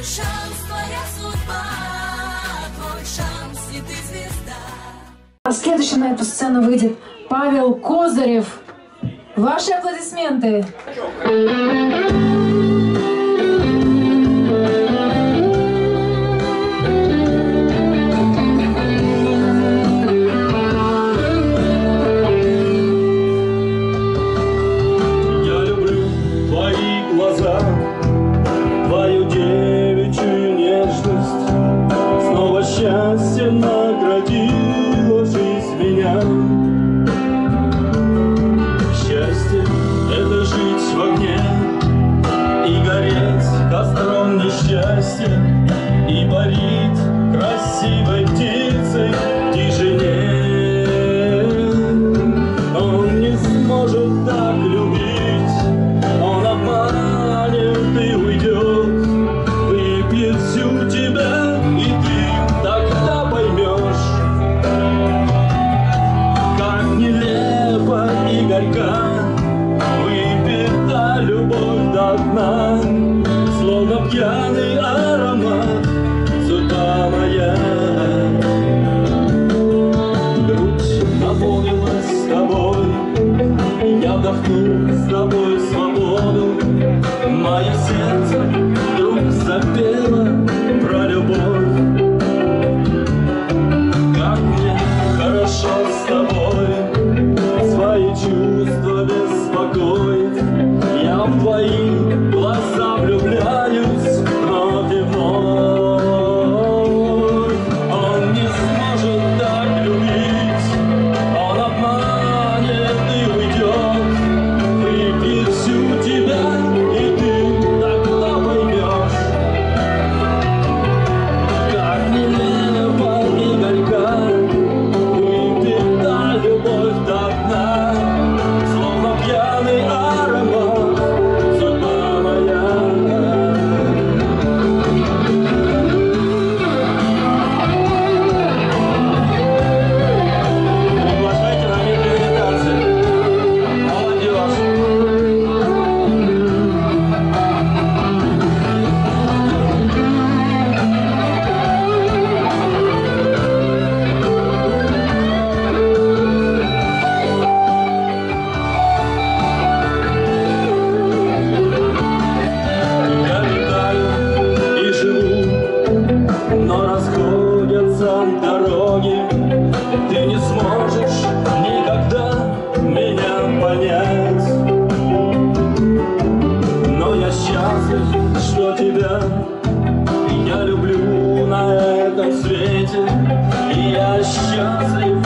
Твой шанс, твоя судьба, твой шанс, и ты звезда. Следующим на эту сцену выйдет Павел Козырев. Ваши аплодисменты. Я люблю на этом свете, и я счастлив.